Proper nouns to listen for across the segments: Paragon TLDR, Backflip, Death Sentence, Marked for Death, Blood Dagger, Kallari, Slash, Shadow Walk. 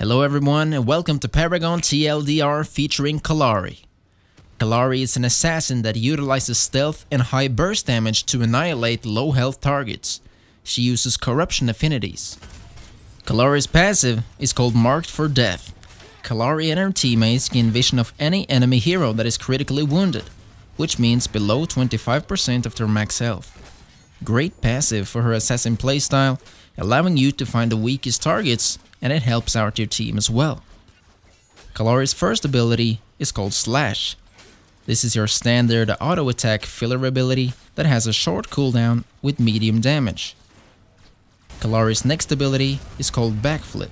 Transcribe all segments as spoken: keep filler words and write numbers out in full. Hello everyone and welcome to Paragon T L D R featuring Kallari. Kallari is an assassin that utilizes stealth and high burst damage to annihilate low health targets. She uses corruption affinities. Kallari's passive is called Marked for Death. Kallari and her teammates gain vision of any enemy hero that is critically wounded, which means below twenty-five percent of their max health. Great passive for her assassin playstyle, allowing you to find the weakest targets, and it helps out your team as well. Kallari's first ability is called Slash. This is your standard auto attack filler ability that has a short cooldown with medium damage. Kallari's next ability is called Backflip.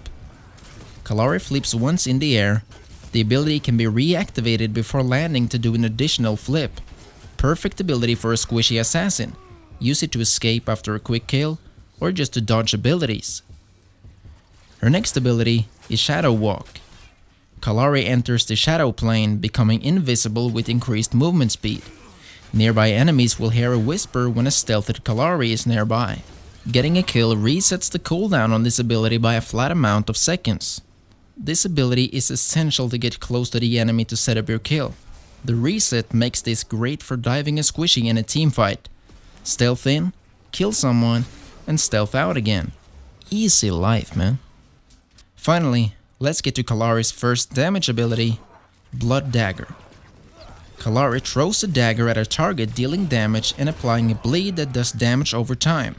Kallari flips once in the air. The ability can be reactivated before landing to do an additional flip. Perfect ability for a squishy assassin. Use it to escape after a quick kill or just to dodge abilities. Her next ability is Shadow Walk. Kallari enters the shadow plane, becoming invisible with increased movement speed. Nearby enemies will hear a whisper when a stealthed Kallari is nearby. Getting a kill resets the cooldown on this ability by a flat amount of seconds. This ability is essential to get close to the enemy to set up your kill. The reset makes this great for diving and squishing in a teamfight. Stealth in, kill someone, and stealth out again. Easy life, man. Finally, let's get to Kallari's first damage ability, Blood Dagger. Kallari throws a dagger at a target, dealing damage and applying a bleed that does damage over time.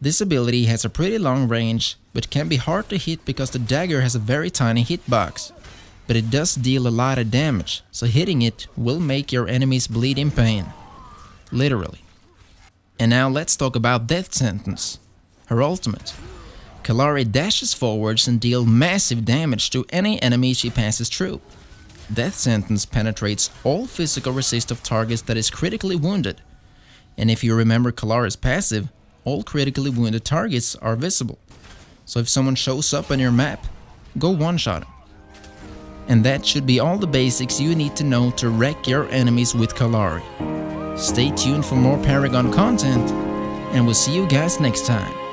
This ability has a pretty long range, but can be hard to hit because the dagger has a very tiny hitbox. But it does deal a lot of damage, so hitting it will make your enemies bleed in pain. Literally. And now let's talk about Death Sentence, her ultimate. Kallari dashes forwards and deals massive damage to any enemy she passes through. Death Sentence penetrates all physical resist of targets that is critically wounded. And if you remember Kallari's passive, all critically wounded targets are visible. So if someone shows up on your map, go one-shot him. And that should be all the basics you need to know to wreck your enemies with Kallari. Stay tuned for more Paragon content, and we'll see you guys next time.